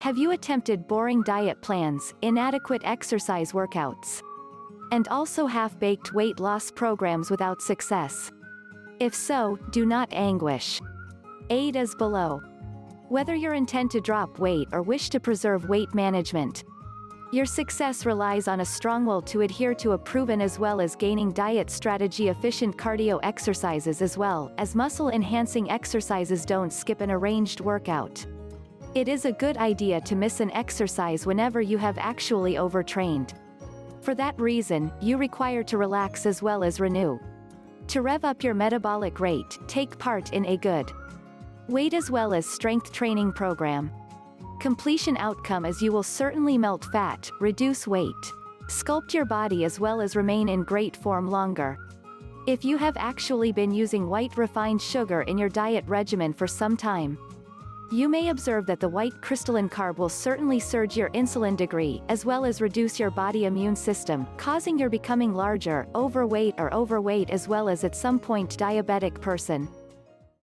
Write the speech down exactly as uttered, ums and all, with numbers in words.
Have you attempted boring diet plans, inadequate exercise workouts, and also half-baked weight loss programs without success? If so, do not anguish. Aid is below. Whether your intent to drop weight or wish to preserve weight management, your success relies on a strong will to adhere to a proven as well as gaining diet strategy. Efficient cardio exercises as well as muscle-enhancing exercises. Don't skip an arranged workout. It is a good idea to miss an exercise whenever you have actually overtrained. For that reason, you require to relax as well as renew. To rev up your metabolic rate, take part in a good weight as well as strength training program. Completion outcome is you will certainly melt fat, reduce weight, sculpt your body as well as remain in great form longer. If you have actually been using white refined sugar in your diet regimen for some time, you may observe that the white crystalline carb will certainly surge your insulin degree, as well as reduce your body immune system, causing your becoming larger, overweight or overweight as well as at some point diabetic person.